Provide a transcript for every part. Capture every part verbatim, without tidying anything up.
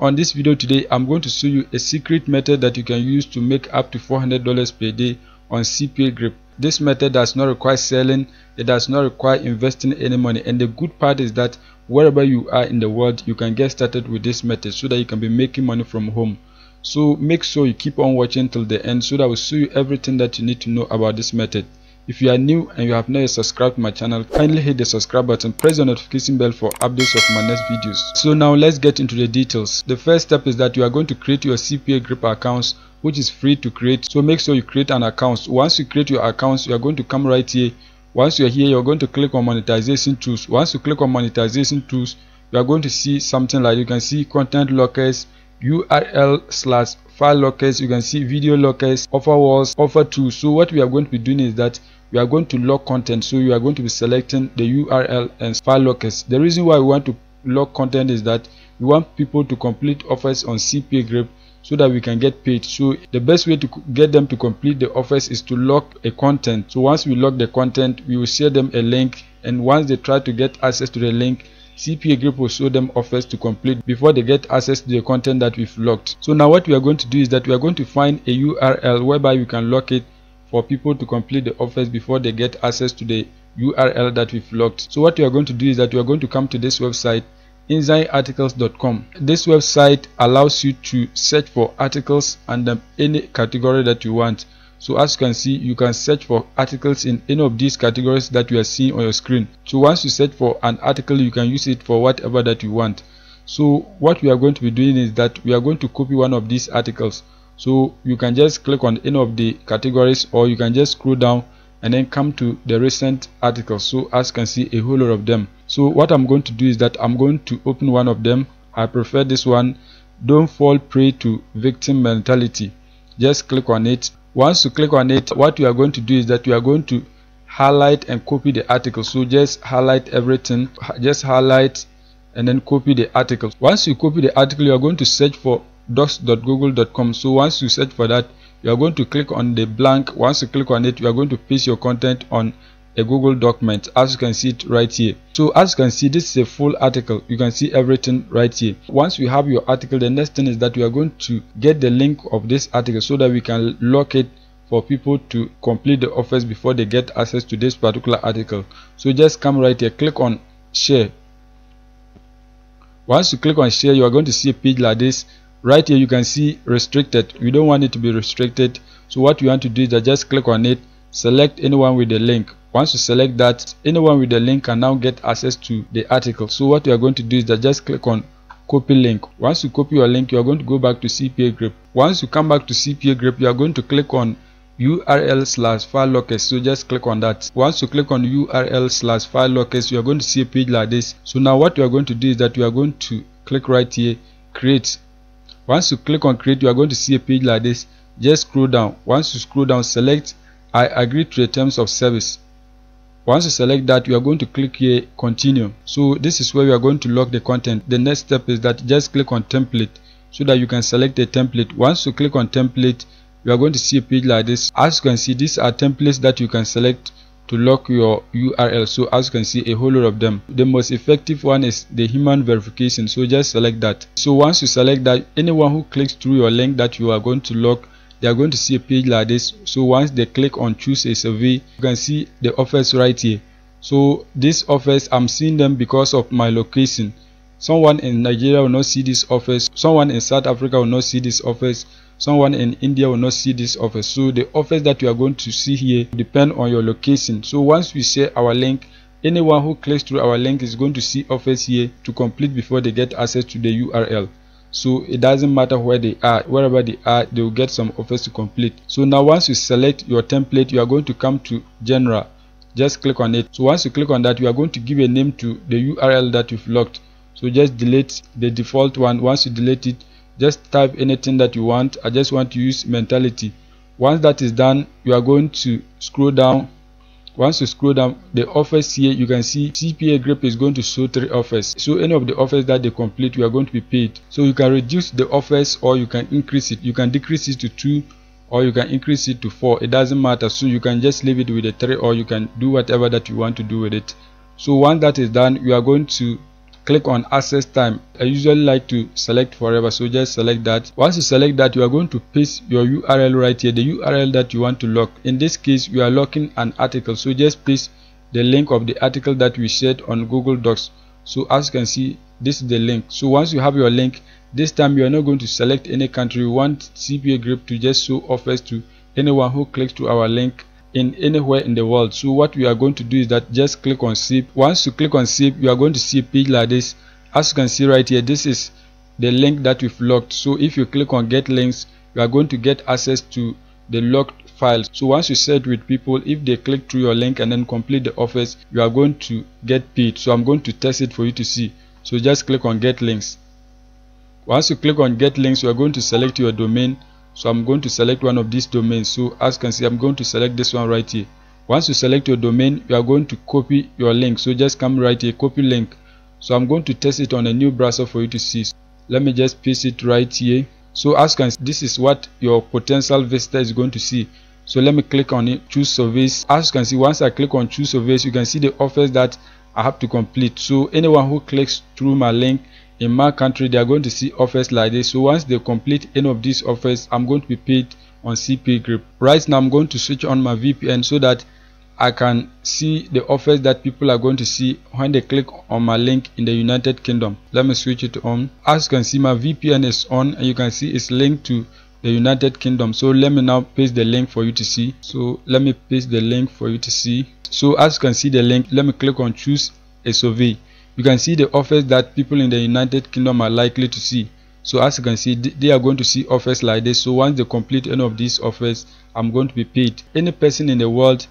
On this video today, I'm going to show you a secret method that you can use to make up to four hundred dollars per day on C P A Grip. This method does not require selling, it does not require investing any money, and the good part is that wherever you are in the world, you can get started with this method so that you can be making money from home. So make sure you keep on watching till the end so that I will show you everything that you need to know about this method. If you are new and you have not yet subscribed to my channel, kindly hit the subscribe button, press the notification bell for updates of my next videos. So now let's get into the details. The first step is that you are going to create your C P A Grip accounts, which is free to create. So make sure you create an account. Once you create your accounts, you are going to come right here. Once you are here, you are going to click on monetization tools. Once you click on monetization tools, you are going to see something like, you can see content lockers, U R L slash file lockers, you can see video lockers, offer walls, offer tools. So what we are going to be doing is that we are going to lock content. So you are going to be selecting the U R L and file lockers. The reason why we want to lock content is that we want people to complete offers on C P A Grip so that we can get paid. So the best way to get them to complete the offers is to lock a content. So once we lock the content, we will share them a link, and once they try to get access to the link, C P A Grip will show them offers to complete before they get access to the content that we've locked. So now what we are going to do is that we are going to find a U R L whereby we can lock it for people to complete the offers before they get access to the U R L that we've locked. So what we are going to do is that we are going to come to this website, inzine articles dot com. This website allows you to search for articles under any category that you want. So as you can see, you can search for articles in any of these categories that you are seeing on your screen. So once you search for an article, you can use it for whatever that you want. So what we are going to be doing is that we are going to copy one of these articles. So you can just click on any of the categories, or you can just scroll down and then come to the recent articles. So as you can see, a whole lot of them. So what I'm going to do is that I'm going to open one of them. I prefer this one, "Don't Fall Prey to Victim Mentality." Just click on it. Once you click on it, what you are going to do is that you are going to highlight and copy the article. So just highlight everything, just highlight and then copy the article. Once you copy the article, you are going to search for docs dot google dot com. So once you search for that, you are going to click on the blank. Once you click on it, you are going to paste your content on a Google document, as you can see it right here. So as you can see, this is a full article. You can see everything right here. Once we have your article, the next thing is that we are going to get the link of this article so that we can lock it for people to complete the offers before they get access to this particular article. So just come right here, click on share. Once you click on share, you are going to see a page like this. Right here you can see restricted. We don't want it to be restricted. So what you want to do is that just click on it, select anyone with the link. Once you select that, anyone with the link can now get access to the article. So what you are going to do is that just click on copy link. Once you copy your link, you are going to go back to C P A Grip. Once you come back to C P A Grip, you are going to click on U R L slash file lockers. So just click on that. Once you click on U R L slash file lockers, you are going to see a page like this. So now what you are going to do is that you are going to click right here, create. Once you click on create, you are going to see a page like this. Just scroll down. Once you scroll down, select I agree to the terms of service. Once you select that, you are going to click here, continue. So this is where we are going to lock the content. The next step is that just click on template so that you can select a template. Once you click on template, you are going to see a page like this. As you can see, these are templates that you can select to lock your U R L. So as you can see, a whole lot of them. The most effective one is the human verification. So just select that. So once you select that, anyone who clicks through your link that you are going to lock, they are going to see a page like this. So once they click on choose a survey, you can see the offers right here. So these offers, I'm seeing them because of my location. Someone in Nigeria will not see these offers. Someone in South Africa will not see these offers. Someone in India will not see these offers. So the offers that you are going to see here depend on your location. So once we share our link, anyone who clicks through our link is going to see offers here to complete before they get access to the U R L. So it doesn't matter where they are, wherever they are, they will get some offers to complete. So now once you select your template, you are going to come to general. Just click on it. So once you click on that, you are going to give a name to the U R L that you've locked. So just delete the default one. Once you delete it, just type anything that you want. I just want to use mentality. Once that is done, you are going to scroll down. Once you scroll down the offers here, you can see C P A Grip is going to show three offers. So any of the offers that they complete, you are going to be paid. So you can reduce the offers, or you can increase it. You can decrease it to two, or you can increase it to four. It doesn't matter. So you can just leave it with a three, or you can do whatever that you want to do with it. So once that is done, you are going to click on access time. I usually like to select forever, so just select that. Once you select that, you are going to paste your U R L right here, the U R L that you want to lock. In this case, you are locking an article, so just paste the link of the article that we shared on Google Docs. So as you can see, this is the link. So once you have your link, this time you are not going to select any country. We want CPAGrip to just show offers to anyone who clicks to our link in anywhere in the world. So what we are going to do is that just click on save. Once you click on save, you are going to see a page like this. As you can see right here, this is the link that we've locked. So if you click on get links, you are going to get access to the locked files. So once you share it with people, if they click through your link and then complete the offers, you are going to get paid. So I'm going to test it for you to see. So just click on get links. Once you click on get links, you are going to select your domain. So I'm going to select one of these domains. So as you can see, I'm going to select this one right here. Once you select your domain, you are going to copy your link. So just come right here, copy link. So I'm going to test it on a new browser for you to see. Let me just paste it right here. So as you can see, this is what your potential visitor is going to see. So let me click on it, choose surveys. As you can see, once I click on choose surveys, you can see the offers that I have to complete. So anyone who clicks through my link in my country, they are going to see offers like this. So once they complete any of these offers, I'm going to be paid on CPAGrip. Right now I'm going to switch on my V P N so that I can see the offers that people are going to see when they click on my link in the United Kingdom. Let me switch it on. As you can see, my V P N is on and you can see it's linked to the United Kingdom. So let me now paste the link for you to see. So let me paste the link for you to see. So as you can see the link, let me click on choose a survey. You can see the offers that people in the United Kingdom are likely to see. So as you can see, they are going to see offers like this. So once they complete any of these offers, I'm going to be paid. Any person in the world,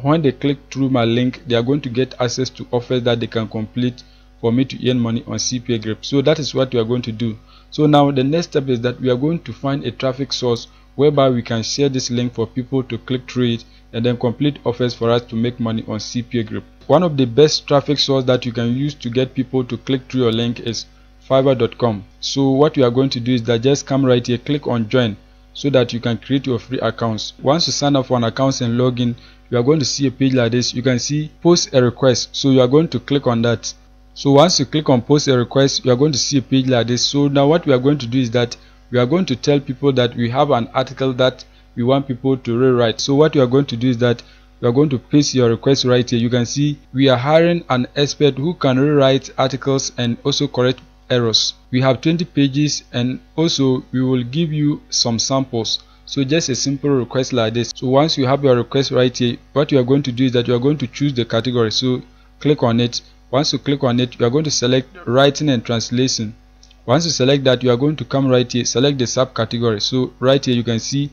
when they click through my link, they are going to get access to offers that they can complete for me to earn money on CPAGrip. So that is what we are going to do. So now the next step is that we are going to find a traffic source whereby we can share this link for people to click through it and then complete offers for us to make money on CPAGrip. One of the best traffic source that you can use to get people to click through your link is fiverr dot com. So what we are going to do is that just come right here, click on join so that you can create your free accounts. Once you sign up for an account and log in, you are going to see a page like this. You can see post a request, so you are going to click on that. So once you click on post a request, you are going to see a page like this. So now what we are going to do is that we are going to tell people that we have an article that we want people to rewrite. So what you are going to do is that you are going to paste your request right here. You can see we are hiring an expert who can rewrite articles and also correct errors. We have twenty pages and also we will give you some samples. So just a simple request like this. So once you have your request right here, what you are going to do is that you are going to choose the category. So click on it. Once you click on it, you are going to select writing and translation. Once you select that, you are going to come right here, select the subcategory. So right here you can see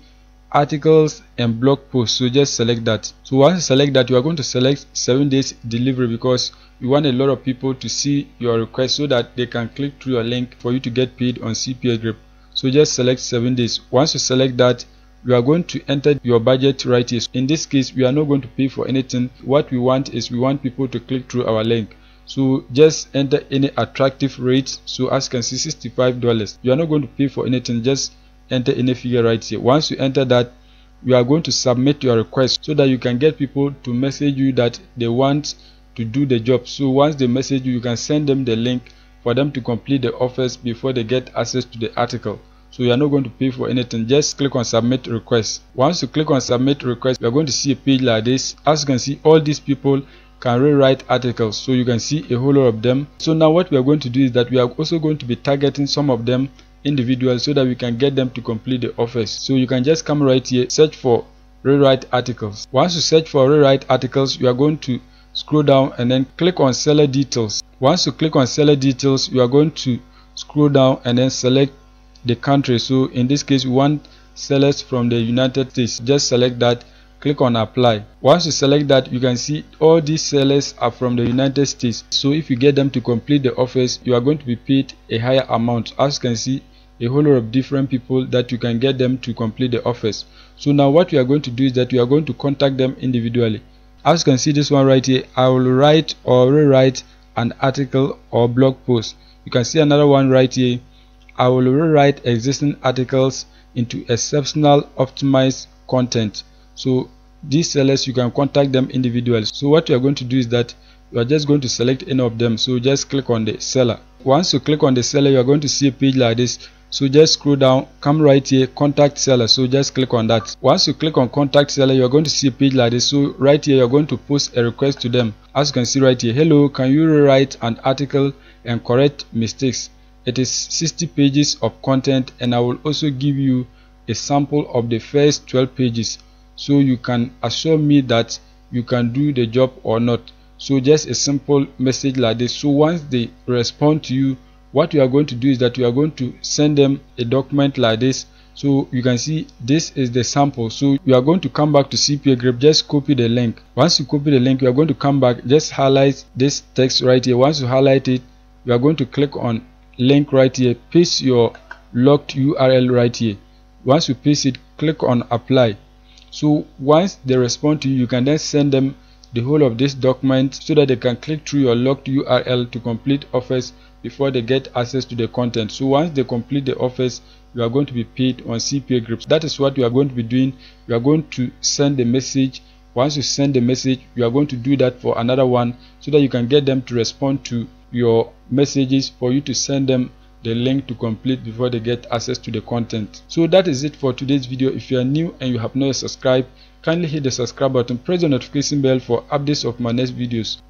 articles and blog posts. So just select that. So once you select that, you are going to select seven days delivery because we want a lot of people to see your request so that they can click through your link for you to get paid on CPAGrip. So just select seven days. Once you select that, you are going to enter your budget right here. In this case, we are not going to pay for anything. What we want is we want people to click through our link. So just enter any attractive rate. So as you can see, sixty-five dollars. You are not going to pay for anything. Just enter any figure right here. Once you enter that, you are going to submit your request so that you can get people to message you that they want to do the job. So once they message you, you can send them the link for them to complete the offers before they get access to the article. So you are not going to pay for anything. Just click on submit request. Once you click on submit request, you are going to see a page like this. As you can see, all these people can rewrite articles. So you can see a whole lot of them. So now what we are going to do is that we are also going to be targeting some of them individually so that we can get them to complete the offers. So you can just come right here, search for rewrite articles. Once you search for rewrite articles, you are going to scroll down and then click on seller details. Once you click on seller details, you are going to scroll down and then select the country. So in this case, we want sellers from the United States. Just select that. Click on apply. Once you select that, you can see all these sellers are from the United States. So if you get them to complete the offers, you are going to be paid a higher amount. As you can see, a whole lot of different people that you can get them to complete the offers. So now what we are going to do is that we are going to contact them individually. As you can see, this one right here, I will write or rewrite an article or blog post. You can see another one right here, I will rewrite existing articles into exceptional optimized content. So these sellers, you can contact them individually. So what you are going to do is that you are just going to select any of them. So just click on the seller. Once you click on the seller, you are going to see a page like this. So just scroll down, come right here, contact seller. So just click on that. Once you click on contact seller, you are going to see a page like this. So right here, you are going to post a request to them. As you can see right here, hello, can you rewrite an article and correct mistakes? It is sixty pages of content, and I will also give you a sample of the first twelve pages, so you can assure me that you can do the job or not. So just a simple message like this. So once they respond to you, what you are going to do is that you are going to send them a document like this. So you can see this is the sample. So you are going to come back to CPAGrip, just copy the link. Once you copy the link, you are going to come back, just highlight this text right here. Once you highlight it, you are going to click on link right here, paste your locked U R L right here. Once you paste it, click on apply. So once they respond to you, you can then send them the whole of this document so that they can click through your locked U R L to complete offers before they get access to the content. So once they complete the offers, you are going to be paid on CPAGrip. That is what you are going to be doing. You are going to send the message. Once you send the message, you are going to do that for another one so that you can get them to respond to your messages for you to send them the link to complete before they get access to the content. So that is it for today's video. If you are new and you have not subscribed, kindly hit the subscribe button, press the notification bell for updates of my next videos.